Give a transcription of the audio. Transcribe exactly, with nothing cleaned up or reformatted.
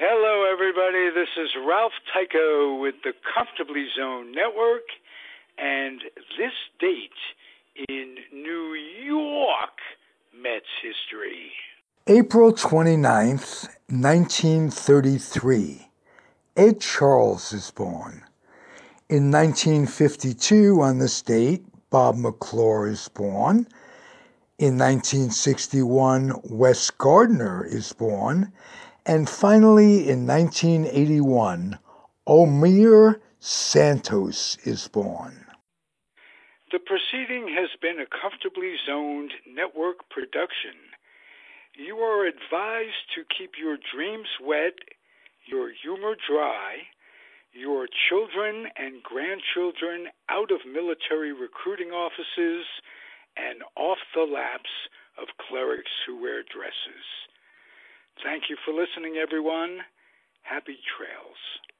Hello, everybody. This is Ralph Tycho with the Comfortably Zoned Network, and this date in New York Mets history. April twenty-ninth, nineteen thirty-three. Ed Charles is born. In nineteen fifty-two, on this date, Bob McClure is born. In nineteen sixty-one, Wes Gardner is born. And finally, in nineteen eighty-one, Omir Santos is born. The proceeding has been a Comfortably Zoned Network production. You are advised to keep your dreams wet, your humor dry, your children and grandchildren out of military recruiting offices, and off the laps of clerics who wear dresses. Thank you for listening, everyone. Happy trails.